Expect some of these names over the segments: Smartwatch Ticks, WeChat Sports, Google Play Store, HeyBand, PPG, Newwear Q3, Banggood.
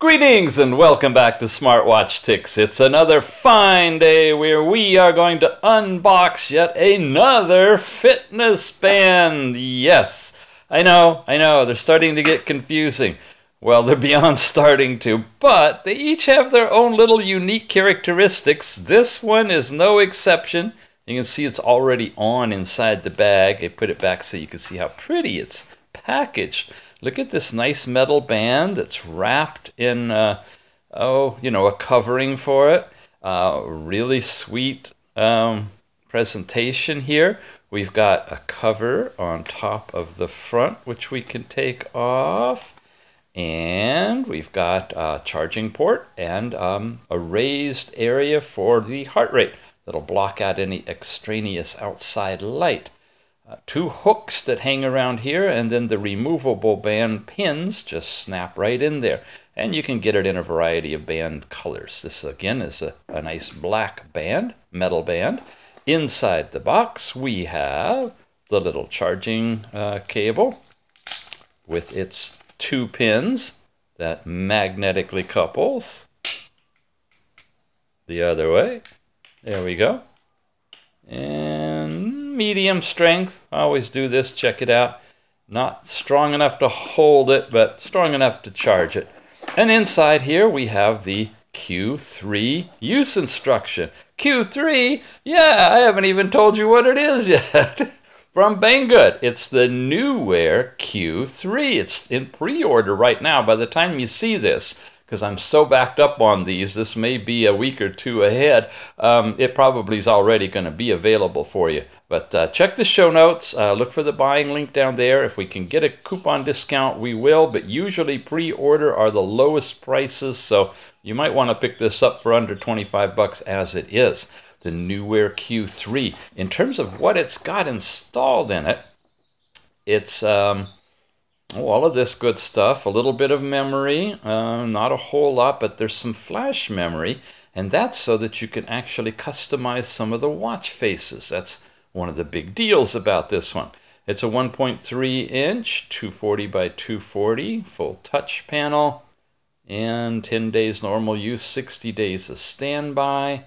Greetings and welcome back to Smartwatch Ticks. It's another fine day where we are going to unbox yet another fitness band. Yes, I know, they're starting to get confusing. Well, they're beyond starting to, but they each have their own little unique characteristics. This one is no exception. You can see it's already on inside the bag. I put it back so you can see how pretty it's packaged. Look at this nice metal band that's wrapped in, a covering for it. Really sweet presentation here. We've got a cover on top of the front, which we can take off. And we've got a charging port and a raised area for the heart rate that'll block out any extraneous outside light. Two hooks that hang around here, and then the removable band pins just snap right in there. And you can get it in a variety of band colors. This, again, is a nice black band, metal band. Inside the box, we have the little charging cable with its two pins that magnetically couples the other way. There we go. And medium strength. I always do this, check it out. Not strong enough to hold it, but strong enough to charge it. And inside here we have the Q3 use instruction. Q3? Yeah, I haven't even told you what it is yet. From Banggood. It's the Newwear Q3. It's in pre-order right now. By the time you see this, because I'm so backed up on these, this may be a week or two ahead. It probably is already going to be available for you. But check the show notes. Look for the buying link down there. If we can get a coupon discount, we will. But usually pre-order are the lowest prices. So you might want to pick this up for under 25 bucks as it is. The Newwear Q3. In terms of what it's got installed in it, it's... all of this good stuff, a little bit of memory, not a whole lot, but there's some flash memory, and that's so that you can actually customize some of the watch faces. That's one of the big deals about this one. It's a 1.3 inch, 240 by 240, full touch panel, and 10 days normal use, 60 days of standby.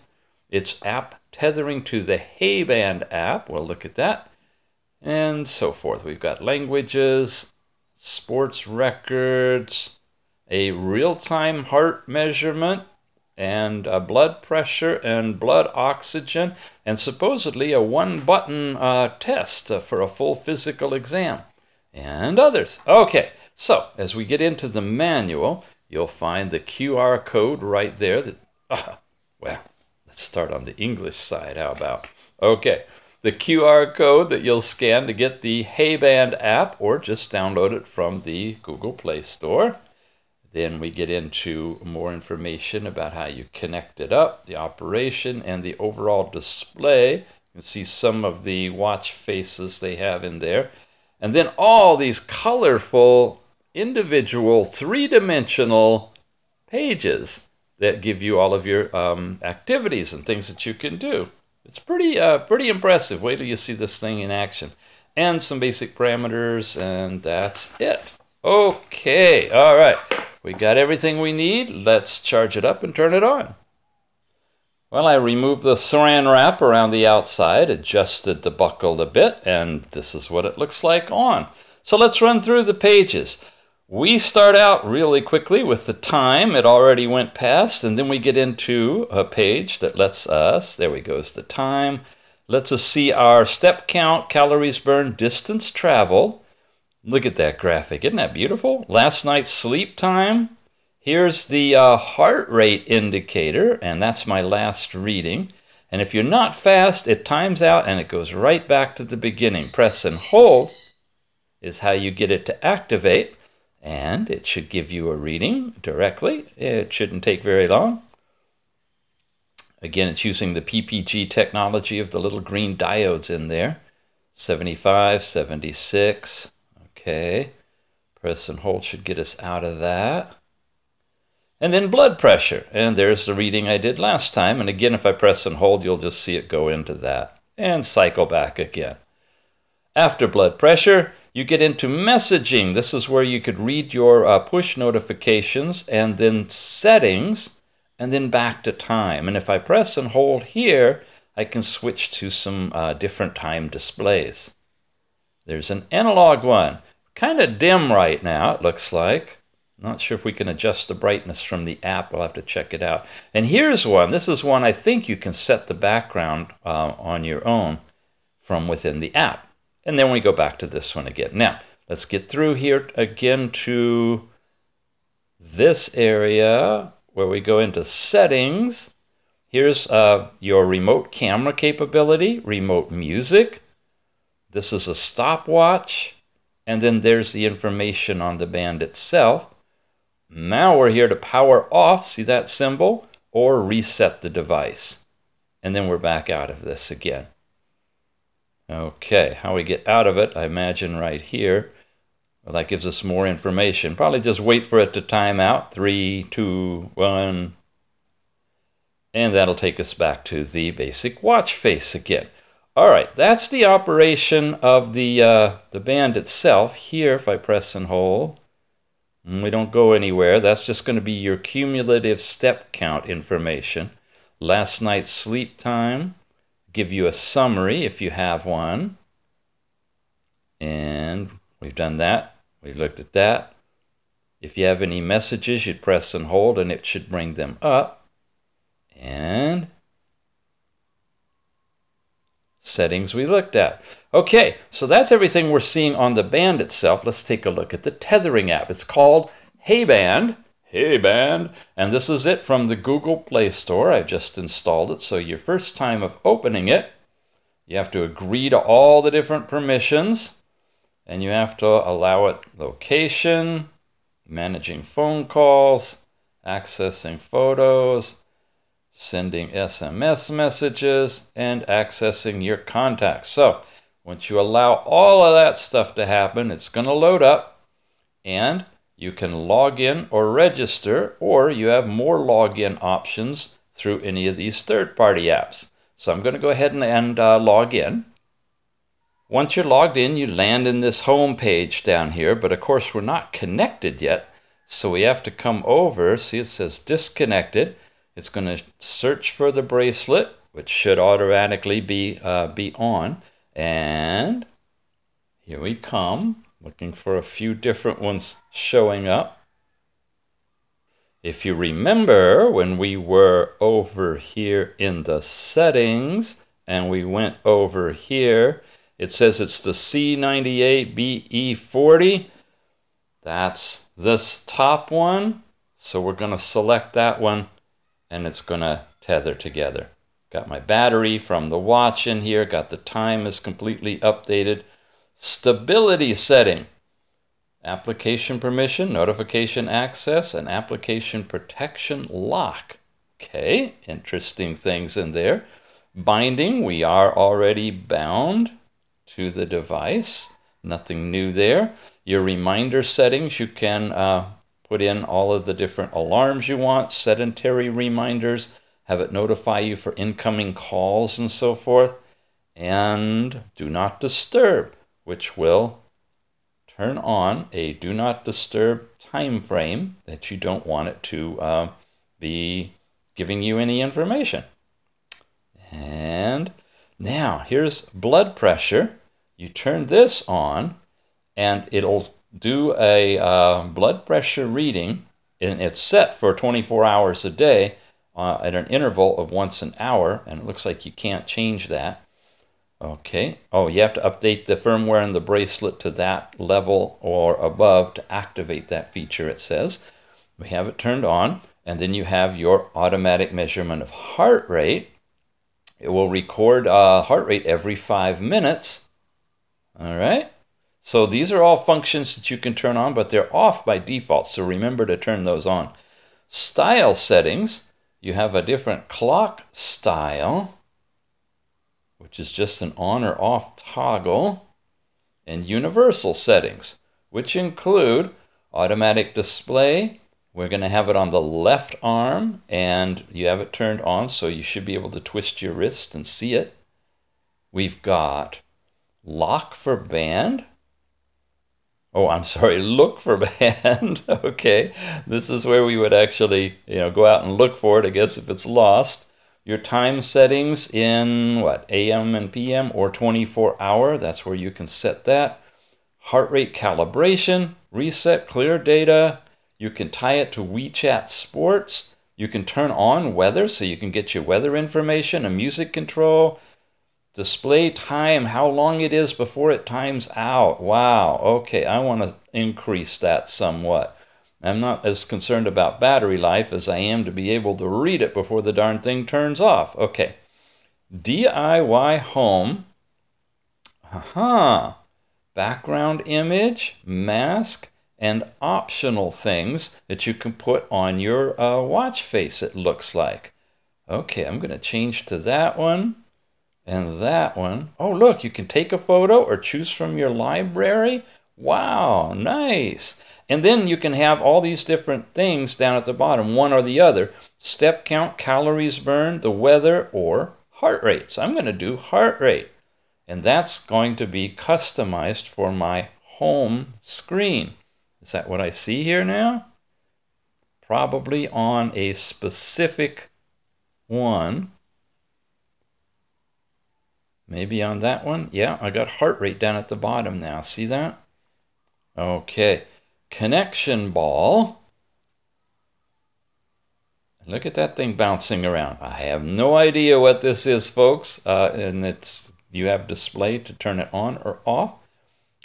It's app tethering to the HeyBand app, we'll look at that, and so forth. We've got languages, sports records, a real-time heart measurement, and a blood pressure and blood oxygen, and supposedly a one-button test for a full physical exam, and others. Okay, so as we get into the manual, you'll find the QR code right there. That, well, let's start on the English side. How about? Okay. The QR code that you'll scan to get the HeyBand app, or just download it from the Google Play Store. Then we get into more information about how you connect it up, the operation, and the overall display. You can see some of the watch faces they have in there. And then all these colorful, individual, three-dimensional pages that give you all of your activities and things that you can do. It's pretty impressive. Wait till you see this thing in action. And some basic parameters, and that's it. Okay, all right. We got everything we need. Let's charge it up and turn it on. Well, I removed the saran wrap around the outside, adjusted the buckle a bit, and this is what it looks like on. So let's run through the pages. We start out really quickly with the time. It already went past, and then we get into a page that lets us, there we go, is the time, lets us see our step count, calories burned, distance traveled. Look at that graphic. Isn't that beautiful? Last night's sleep time. Here's the heart rate indicator, and that's my last reading. And if you're not fast, it times out, and it goes right back to the beginning. Press and hold is how you get it to activate. And it should give you a reading directly. It shouldn't take very long. Again, it's using the PPG technology of the little green diodes in there. 75, 76. Okay. Press and hold should get us out of that. And then blood pressure. And there's the reading I did last time. And again, if I press and hold, you'll just see it go into that. And cycle back again. After blood pressure, You get into messaging. This is where you could read your push notifications, and then settings, and then back to time. And if I press and hold here, I can switch to some different time displays. There's an analog one. Kind of dim right now, it looks like. Not sure if we can adjust the brightness from the app. We'll have to check it out. And here's one. This is one I think you can set the background on your own from within the app. And then we go back to this one again. Now, let's get through here again to this area where we go into settings. Here's your remote camera capability, remote music. This is a stopwatch. And then there's the information on the band itself. Now we're here to power off, see that symbol, or reset the device. And then we're back out of this again. Okay, how we get out of it, I imagine right here. Well, that gives us more information. Probably just wait for it to time out. 3, 2, 1. And that'll take us back to the basic watch face again. All right, that's the operation of the band itself. Here, if I press and hold, we don't go anywhere. That's just going to be your cumulative step count information. Last night's sleep time. Give you a summary if you have one. And we've done that. We've looked at that. If you have any messages, you'd press and hold and it should bring them up. And settings we looked at. Okay, so that's everything we're seeing on the band itself. Let's take a look at the tethering app. It's called HeyBand. HeyBand, and this is it from the Google Play Store. I've just installed it, so your first time of opening it, you have to agree to all the different permissions, and you have to allow it location, managing phone calls, accessing photos, sending SMS messages, and accessing your contacts. So once you allow all of that stuff to happen, it's going to load up, and you can log in or register, or you have more login options through any of these third-party apps. So I'm going to go ahead and log in. Once you're logged in, you land in this home page down here, but of course we're not connected yet. So we have to come over, see it says disconnected. It's going to search for the bracelet, which should automatically be on. And here we come. Looking for a few different ones showing up. If you remember when we were over here in the settings and we went over here, it says it's the C98BE40. That's this top one. So we're going to select that one and it's going to tether together. Got my battery from the watch in here. Got the time is completely updated. Stability setting, application permission, notification access, and application protection lock. Okay, interesting things in there. Binding, we are already bound to the device. Nothing new there. Your reminder settings, you can put in all of the different alarms you want, sedentary reminders, have it notify you for incoming calls and so forth. And do not disturb, which will turn on a do not disturb time frame that you don't want it to be giving you any information. And now here's blood pressure. You turn this on and it'll do a blood pressure reading, and it's set for 24 hours a day at an interval of once an hour, and it looks like you can't change that. Okay, oh, you have to update the firmware and the bracelet to that level or above to activate that feature, it says. We have it turned on, and then you have your automatic measurement of heart rate. It will record heart rate every 5 minutes. All right, so these are all functions that you can turn on, but they're off by default, so remember to turn those on. Style settings, you have a different clock style, which is just an on or off toggle, and universal settings, which include automatic display. We're going to have it on the left arm, and you have it turned on, so you should be able to twist your wrist and see it. We've got lock for band, Oh, I'm sorry, look for band. Okay, this is where we would actually, go out and look for it, I guess, if it's lost. Your time settings in what, AM and PM or 24 hour, that's where you can set that. Heart rate calibration, reset, clear data. You can tie it to WeChat Sports. You can turn on weather so you can get your weather information, a music control. Display time, how long it is before it times out. Wow, okay, I want to increase that somewhat. I'm not as concerned about battery life as I am to be able to read it before the darn thing turns off. Okay, DIY home. Aha, background image, mask, and optional things that you can put on your watch face, it looks like. Okay, I'm going to change to that one. And that one. Oh, look, you can take a photo or choose from your library. Wow, nice. And then you can have all these different things down at the bottom, one or the other. Step count, calories burned, the weather, or heart rate. So I'm going to do heart rate. And that's going to be customized for my home screen. Is that what I see here now? Probably on a specific one. Maybe on that one. Yeah, I got heart rate down at the bottom now. See that? Okay. Connection ball. Look at that thing bouncing around. I have no idea what this is, folks. And it's, you have display to turn it on or off.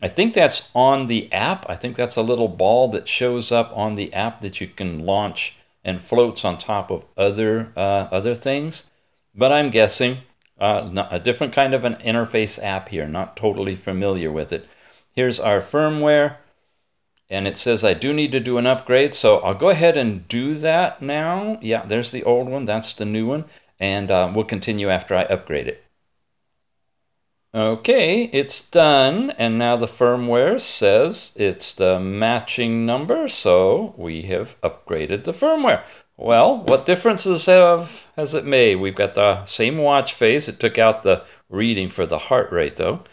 I think that's on the app. I think that's a little ball that shows up on the app that you can launch and floats on top of other, things. But I'm guessing. A different kind of an interface app here, not totally familiar with it. Here's our firmware, and it says I do need to do an upgrade, so I'll go ahead and do that now. Yeah, there's the old one, that's the new one, and we'll continue after I upgrade it. Okay, it's done, and now the firmware says it's the matching number, so we have upgraded the firmware. Well, what differences has it made? We've got the same watch face. It took out the reading for the heart rate, though.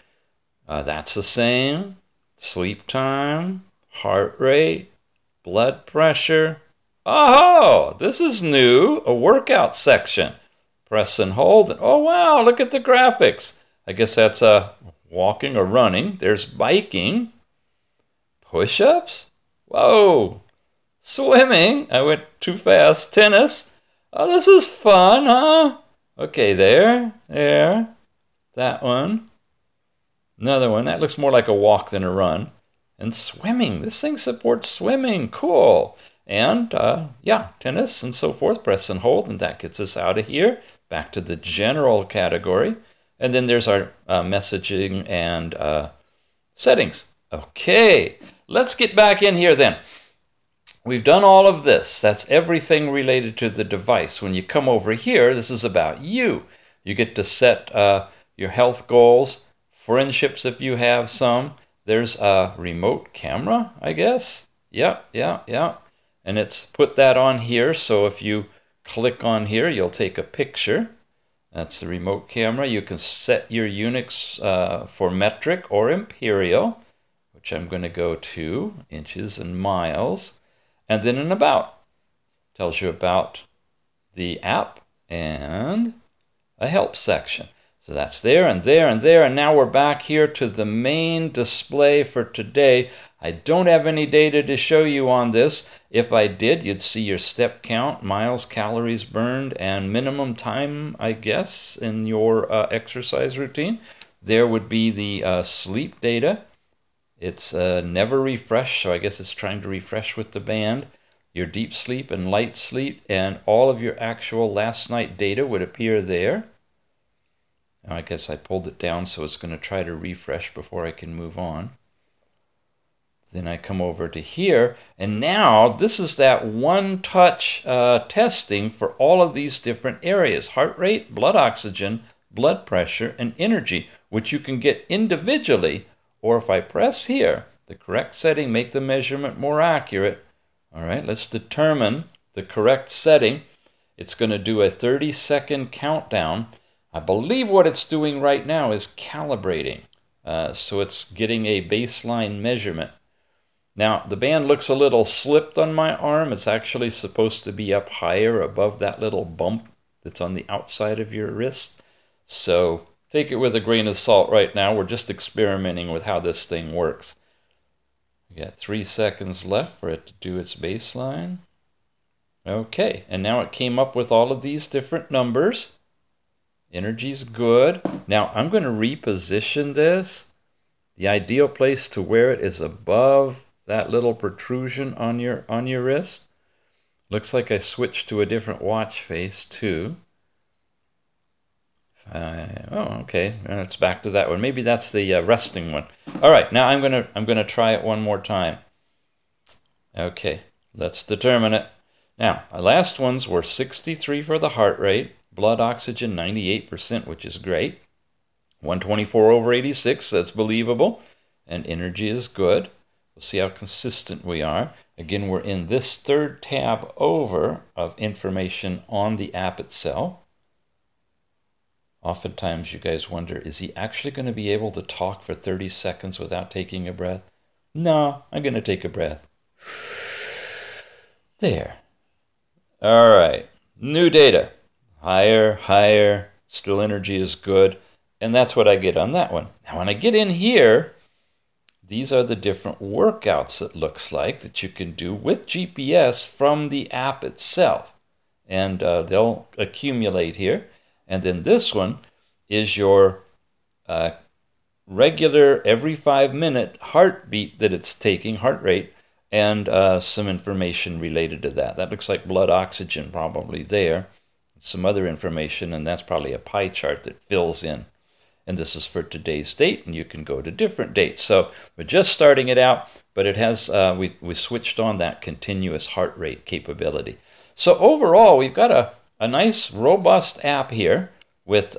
That's the same. Sleep time, heart rate, blood pressure. Oh, this is new. A workout section. Press and hold. And, oh, wow, look at the graphics. I guess that's walking or running. There's biking. Push-ups. Whoa. Swimming, I went too fast. Tennis, oh, this is fun, huh? Okay, there, that one, another one. That looks more like a walk than a run. And swimming, this thing supports swimming, cool. And yeah, tennis and so forth, press and hold, and that gets us out of here, back to the general category. And then there's our messaging and settings. Okay, let's get back in here then. We've done all of this. That's everything related to the device. When you come over here, this is about you. You get to set your health goals, friendships if you have some. There's a remote camera, I guess. Yeah. And it's put that on here. So if you click on here, you'll take a picture. That's the remote camera. You can set your units for metric or imperial, which I'm going to go to inches and miles. And then an about tells you about the app and a help section. So that's there and there and there. And now we're back here to the main display for today. I don't have any data to show you on this. If I did, you'd see your step count, miles, calories burned, and minimum time, I guess, in your exercise routine. There would be the sleep data. It's never refresh, so I guess it's trying to refresh with the band. Your deep sleep and light sleep and all of your actual last night data would appear there. Now I guess I pulled it down, so it's going to try to refresh before I can move on. Then I come over to here, and now this is that one-touch testing for all of these different areas. Heart rate, blood oxygen, blood pressure, and energy, which you can get individually. Or if I press here, the correct setting, make the measurement more accurate. All right, let's determine the correct setting. It's going to do a 30-second countdown. I believe what it's doing right now is calibrating. So it's getting a baseline measurement. Now, the band looks a little slipped on my arm. It's actually supposed to be up higher above that little bump that's on the outside of your wrist. So take it with a grain of salt right now. We're just experimenting with how this thing works. We got 3 seconds left for it to do its baseline. Okay, and now it came up with all of these different numbers. Energy's good. Now I'm going to reposition this. The ideal place to wear it is above that little protrusion on your wrist. Looks like I switched to a different watch face too. Okay, and it's back to that one. Maybe that's the resting one. All right, now I'm gonna try it one more time. Okay, let's determine it. Now, our last ones were 63 for the heart rate, blood oxygen 98%, which is great. 124/86, that's believable, and energy is good. We'll see how consistent we are. Again, we're in this third tab over of information on the app itself. Oftentimes you guys wonder, is he actually going to be able to talk for 30 seconds without taking a breath? No, I'm going to take a breath. There. All right, new data. Higher, higher, still energy is good. And that's what I get on that one. Now when I get in here, these are the different workouts, it looks like, that you can do with GPS from the app itself. And they'll accumulate here. And then this one is your regular every 5-minute heartbeat that it's taking, heart rate, and some information related to that. That looks like blood oxygen probably there. Some other information, and that's probably a pie chart that fills in. And this is for today's date, and you can go to different dates. So we're just starting it out, but it has we switched on that continuous heart rate capability. So overall, we've got a nice, robust app here with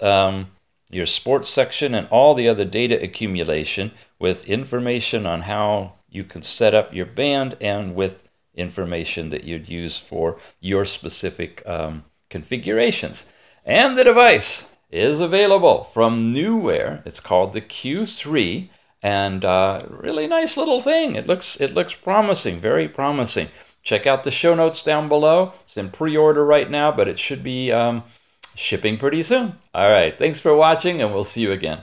your sports section and all the other data accumulation, with information on how you can set up your band and with information that you'd use for your specific configurations. And the device is available from Newwear. It's called the Q3, and really nice little thing. It looks promising, very promising. Check out the show notes down below. It's in pre-order right now, but it should be shipping pretty soon. All right, thanks for watching, and we'll see you again.